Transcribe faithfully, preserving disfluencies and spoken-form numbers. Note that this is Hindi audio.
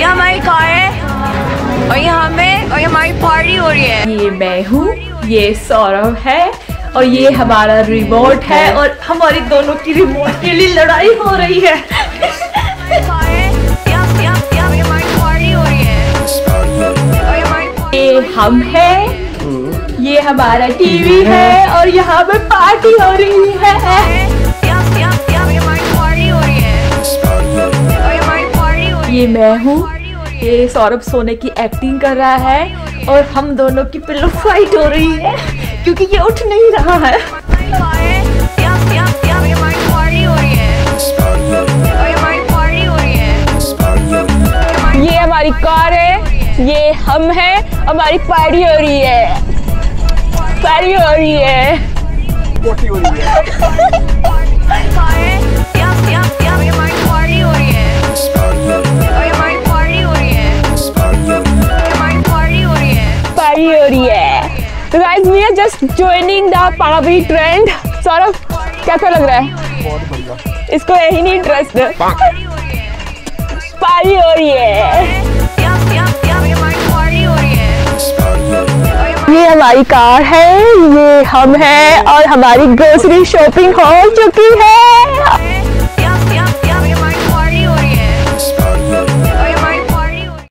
ये हमारी कार है और ये हमें और ये हमारी पार्टी हो रही है। ये मैं हूँ, ये सौरभ है और ये हमारा रिमोट है और हमारी दोनों की रिमोट के लिए लड़ाई हो रही है। ये हम है, ये हमारा टीवी है और यहाँ पे पार्टी हो रही है। ये मैं हूँ, ये सौरभ सोने की एक्टिंग कर रहा है और हम दोनों की पिल्लो फाइट हो रही है क्योंकि ये उठ नहीं रहा है। ये हमारी कार है, ये हम है, हमारी पार्टी हो रही है। पारी हो रही है, पार्टी हो रही है। पारी हो रही है। तो guys we are just joining the पावी ट्रेंड। सौरभ कैसा लग रहा है? बहुत बढ़िया। इसको यही नहीं इंटरेस्ट है। पारी हो रही है। ये हमारी कार है, ये हम है और हमारी ग्रोसरी शॉपिंग हो चुकी है।